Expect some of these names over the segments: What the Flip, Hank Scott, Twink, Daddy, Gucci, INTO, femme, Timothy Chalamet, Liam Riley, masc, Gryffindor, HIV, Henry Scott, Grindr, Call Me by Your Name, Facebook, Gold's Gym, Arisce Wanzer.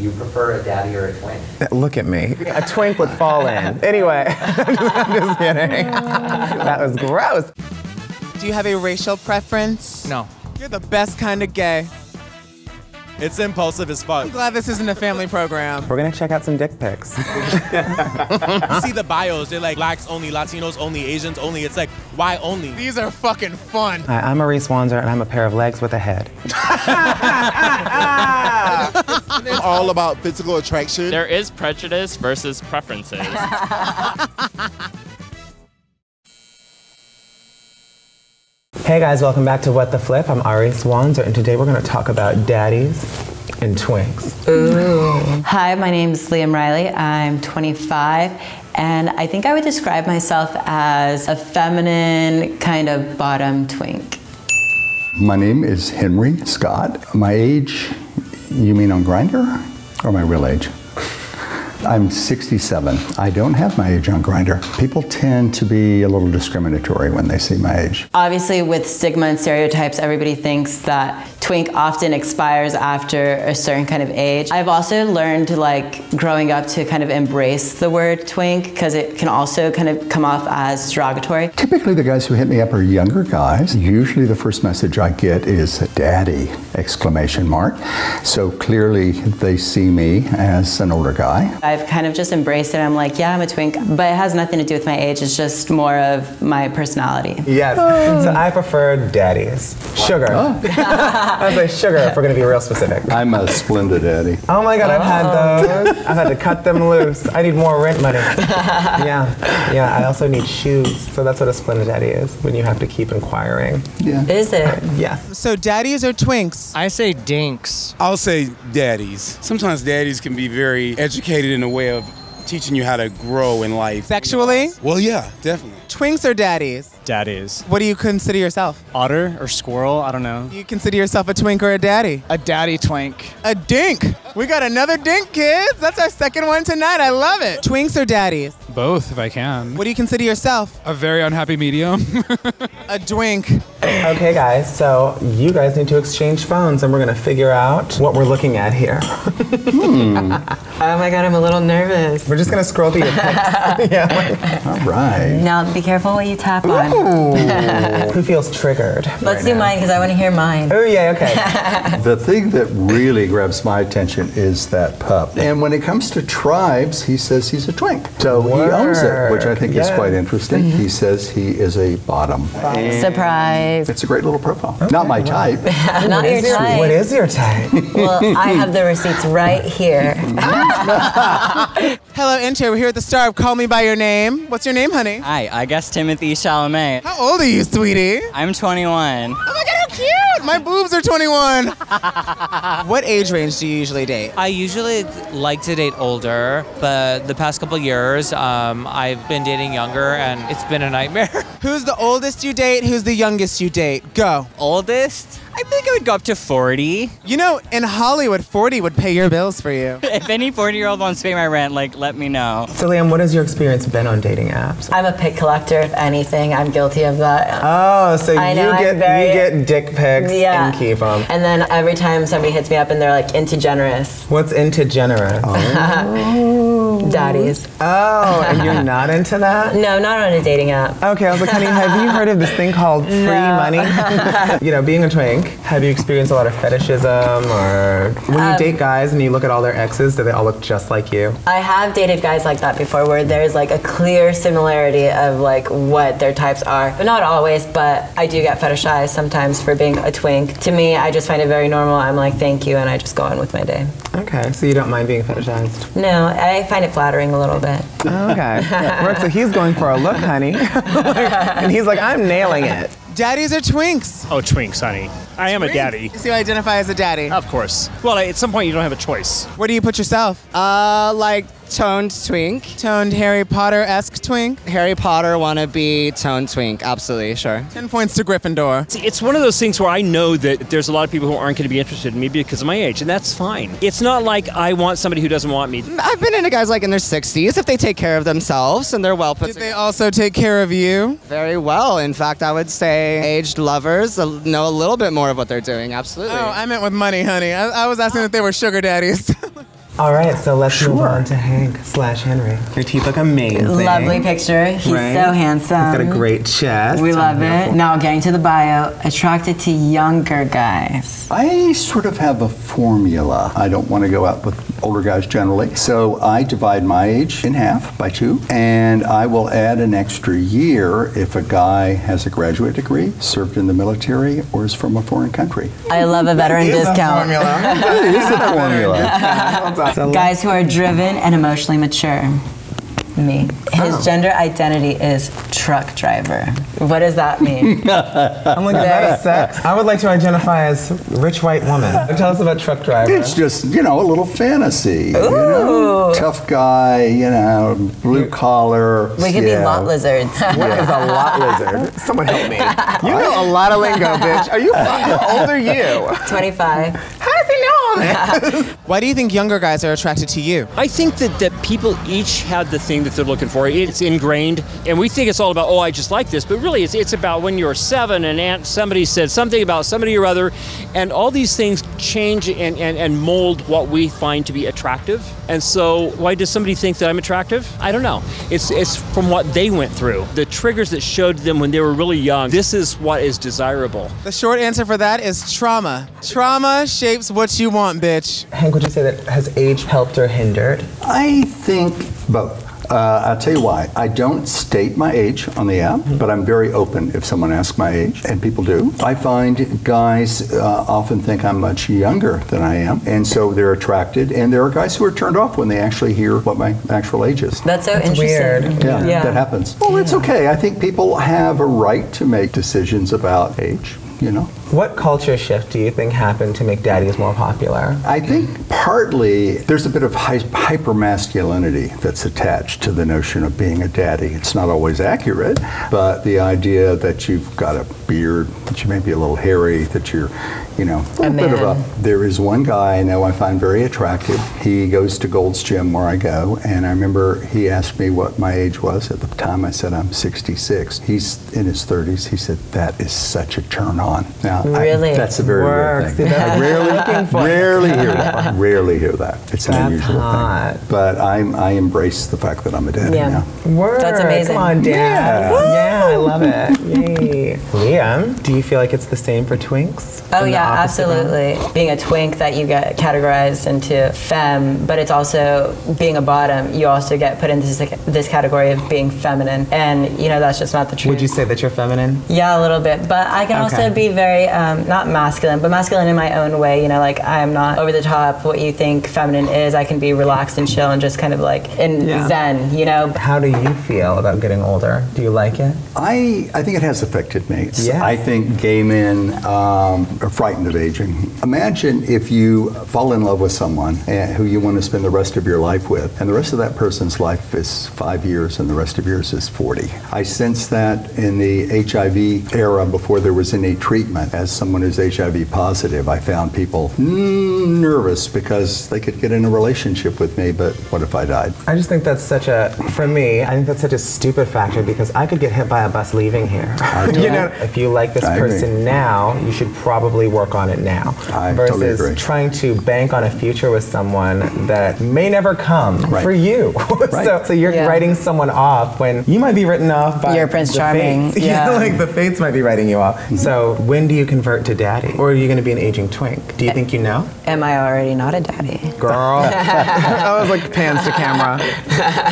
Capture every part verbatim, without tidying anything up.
you prefer a daddy or a twink? Look at me. A twink would fall in. Anyway, I'm just kidding. That was gross. Do you have a racial preference? No. You're the best kind of gay. It's impulsive as fuck. I'm glad this isn't a family program. We're gonna check out some dick pics. See the bios, they're like blacks only, Latinos only, Asians only. It's like, why only? These are fucking fun. Hi, I'm Arisce Wanzer and I'm a pair of legs with a head. It's all about physical attraction. There is prejudice versus preferences. Hey guys, welcome back to What the Flip. I'm Arisce Wanzer, and today we're going to talk about daddies and twinks. Ooh. Hi, my name's Liam Riley. I'm twenty-five, and I think I would describe myself as a feminine kind of bottom twink. My name is Henry Scott. My age, you mean on Grindr? Or my real age? I'm sixty-seven. I don't have my age on Grindr. People tend to be a little discriminatory when they see my age. Obviously, with stigma and stereotypes, everybody thinks that twink often expires after a certain kind of age. I've also learned, like, growing up to kind of embrace the word twink because it can also kind of come off as derogatory. Typically, the guys who hit me up are younger guys. Usually, the first message I get is "Daddy!" exclamation mark. So clearly, they see me as an older guy. I've I've kind of just embraced it. I'm like, yeah, I'm a twink, but it has nothing to do with my age. It's just more of my personality. Yes. Oh. So I prefer daddies. Sugar. Oh. I was like, sugar, if we're going to be real specific. I'm a splendid daddy. Oh my God, oh. I've had those. I've had to cut them loose. I need more rent money. Yeah. Yeah, I also need shoes. So that's what a splendid daddy is, when you have to keep inquiring. Yeah. Is it? Uh, yeah. So daddies or twinks? I say dinks. I'll say daddies. Sometimes daddies can be very educated in a way of teaching you how to grow in life. Sexually? Well, yeah, definitely. Twinks or daddies? Daddies. What do you consider yourself? Otter or squirrel, I don't know. You consider yourself a twink or a daddy? A daddy twink. A dink. We got another dink, kids. That's our second one tonight. I love it. Twinks or daddies? Both, if I can. What do you consider yourself? A very unhappy medium. A twink. Okay, guys, so you guys need to exchange phones, and we're going to figure out what we're looking at here. Hmm. Oh, my God, I'm a little nervous. We're just going to scroll through your pics. Yeah, like, all right. Now, be careful what you tap on. Who feels triggered? Let's right do now? Mine, because I want to hear mine. Oh, yeah, okay. The thing that really grabs my attention is that pup. And when it comes to tribes, he says he's a twink. So Word. he owns it, which I think yes. is quite interesting. Mm-hmm. He says he is a bottom. bottom. Surprise. It's a great little profile. Okay. Not my type. Not your type. What is your type? Well, I have the receipts right here. Hello, intern. We're here at the star of Call Me by Your Name. What's your name, honey? Hi, I guess Timothy Chalamet. How old are you, sweetie? I'm twenty-one. Oh my God, how cute! My boobs are twenty-one. What age range do you usually date? I usually like to date older, but the past couple years, um, I've been dating younger, and it's been a nightmare. Who's the oldest you date? Who's the youngest you? You date? Go. Oldest? I think I would go up to forty. You know, in Hollywood, forty would pay your bills for you. If any forty-year-old wants to pay my rent, like, let me know. So, Liam, what has your experience been on dating apps? I'm a pic collector, if anything. I'm guilty of that. Oh, so I you know, get very, you get dick pics yeah. and keep them. And then every time somebody hits me up and they're like, into generous. What's into generous? Oh. Daddies. Oh, and you're not into that? No, not on a dating app. Okay, I was like, honey, have you heard of this thing called free no. money? You know, being a twink, have you experienced a lot of fetishism, or when um, you date guys and you look at all their exes, do they all look just like you? I have dated guys like that before, where there's like a clear similarity of like what their types are, but not always. But I do get fetishized sometimes for being a twink. To me, I just find it very normal. I'm like, thank you, and I just go on with my day. Okay, so you don't mind being fetishized? No, I find it flattering a little bit. Okay, right, so he's going for a look, honey, and he's like, I'm nailing it. Daddies or twinks? Oh, twinks, honey. I am twinks. a daddy. So you identify as a daddy? Of course. Well, at some point you don't have a choice. Where do you put yourself? Uh, like toned twink. Toned Harry Potter-esque twink? Harry Potter wannabe toned twink, absolutely, sure. Ten points to Gryffindor. See, it's one of those things where I know that there's a lot of people who aren't going to be interested in me because of my age, and that's fine. It's not like I want somebody who doesn't want me. I've been into guys like in their sixties, if they take care of themselves and they're well put together. Did they also take care of you? Very well. In fact, I would say aged lovers know a little bit more of what they're doing, absolutely. Oh, I meant with money, honey. I, I was asking oh. if they were sugar daddies. All right, so let's sure. move on to Hank slash Henry. Your teeth look amazing. Lovely picture. He's right? so handsome. He's got a great chest. We love Wonderful. it. Now getting to the bio, attracted to younger guys. I sort of have a formula. I don't want to go out with older guys generally. So I divide my age in half by two, and I will add an extra year if a guy has a graduate degree, served in the military, or is from a foreign country. I love a veteran discount. That is a formula. That is a formula. Guys who are driven and emotionally mature. Me. His oh. gender identity is truck driver. What does that mean? I'm like, that is sex. I would like to identify as rich white woman. Tell us about truck driver. It's just, you know, a little fantasy. Ooh. You know? Tough guy, you know, blue collar. We could yeah. be lot lizards. What is a lot lizard? Someone help me. You know a lot of lingo, bitch. Are you how old are you? twenty-five. How does he know? Why do you think younger guys are attracted to you? I think that, that people each have the thing that they're looking for. It's ingrained, and we think it's all about, oh, I just like this, but really it's, it's about when you're seven and aunt somebody said something about somebody or other, and all these things change and, and, and mold what we find to be attractive. And so why does somebody think that I'm attractive? I don't know. It's, it's from what they went through. The triggers that showed them when they were really young, this is what is desirable. The short answer for that is trauma. Trauma shapes what you want. On, bitch. Hank, would you say that has age helped or hindered? I think both. Uh, I'll tell you why. I don't state my age on the app, but I'm very open if someone asks my age, and people do. I find guys uh, often think I'm much younger than I am, and so they're attracted, and there are guys who are turned off when they actually hear what my actual age is. That's so That's interesting. Weird. Yeah, yeah, that happens. Well, yeah. It's okay. I think people have a right to make decisions about age. You know? What culture shift do you think happened to make daddies more popular? I think partly there's a bit of hy hyper-masculinity that's attached to the notion of being a daddy. It's not always accurate, but the idea that you've got a beard, that you may be a little hairy, that you're, you know, a little bit of a... There is one guy I know I find very attractive. He goes to Gold's Gym where I go, and I remember he asked me what my age was. At the time I said I'm sixty-six. He's in his thirties. He said, that is such a turn-off. On. Now, really? I, that's a very Works. rare thing. I rarely, rarely hear that. Rarely hear that. It's an that's unusual hot. thing. But I'm, I embrace the fact that I'm a daddy yeah. now. Work. That's amazing. Come on, Dad. Yeah, yeah I love it. Yay. Liam, do you feel like it's the same for twinks? Oh yeah, absolutely. End? Being a twink, that you get categorized into femme, but it's also being a bottom. You also get put into this, this category of being feminine, and you know that's just not the truth. Would you say that you're feminine? Yeah, a little bit, but I can okay. also. be very um, not masculine, but masculine in my own way. You know, like I'm not over the top what you think feminine is. I can be relaxed and chill and just kind of like in yeah. zen, you know. How do you feel about getting older? Do you like it? I, I think it has affected me. Yeah. I think gay men um, are frightened of aging. Imagine if you fall in love with someone who you want to spend the rest of your life with, and the rest of that person's life is five years and the rest of yours is forty. I sense that in the H I V era before there was any treatment. As someone who's H I V positive, I found people nervous because they could get in a relationship with me, but what if I died? I just think that's such a, for me, I think that's such a stupid factor because I could get hit by a bus leaving here. I you know, if you like this I person agree. now, you should probably work on it now. I versus totally agree. trying to bank on a future with someone that may never come right. for you. Right. so, so you're yeah. writing someone off when you might be written off by your Prince the Charming. Fates. Yeah. You know, like the fates might be writing you off. Mm-hmm. So when do you convert to daddy? Or are you going to be an aging twink? Do you think you know? Am I already not a daddy? Girl. I was like, pans to camera.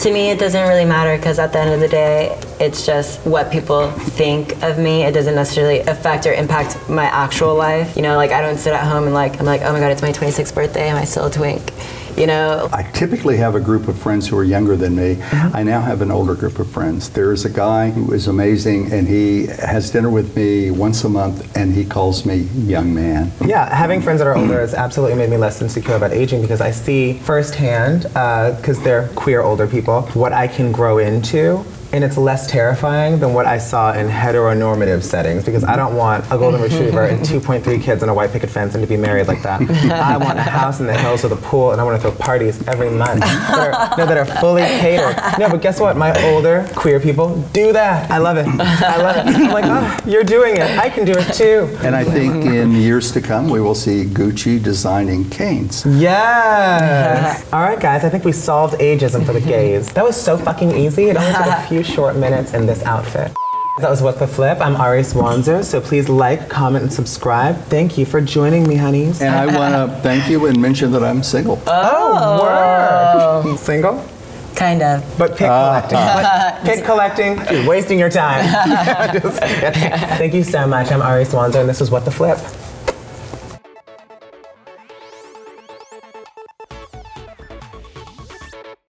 To me, it doesn't really matter because at the end of the day, it's just what people think of me. It doesn't necessarily affect or impact my actual life. You know, like I don't sit at home and like, I'm like, oh my God, it's my twenty-sixth birthday. Am I still a twink? You know? I typically have a group of friends who are younger than me. Mm-hmm. I now have an older group of friends. There is a guy who is amazing, and he has dinner with me once a month, and he calls me young man. Yeah, having friends that are older has absolutely made me less insecure about aging because I see firsthand, because uh, they're queer older people, what I can grow into and it's less terrifying than what I saw in heteronormative settings, because I don't want a golden retriever and two point three kids and a white picket fence and to be married like that. I want a house in the hills with a pool, and I want to throw parties every month that are, no, that are fully catered. No, but guess what? My older queer people do that. I love it. I love it. I'm like, oh, you're doing it. I can do it too. And I think in years to come, we will see Gucci designing canes. Yes. All right, guys. I think we solved ageism for the gays. That was so fucking easy. It only took a few short minutes in this outfit. That was What the Flip. I'm Arisce Wanzer, so please like, comment, and subscribe. Thank you for joining me, honeys. And I want to thank you and mention that I'm single. Oh, oh word. Single? Kind of. But pick uh, collecting. Uh, pick collecting. You're wasting your time. Thank you so much. I'm Arisce Wanzer, and this was What the Flip.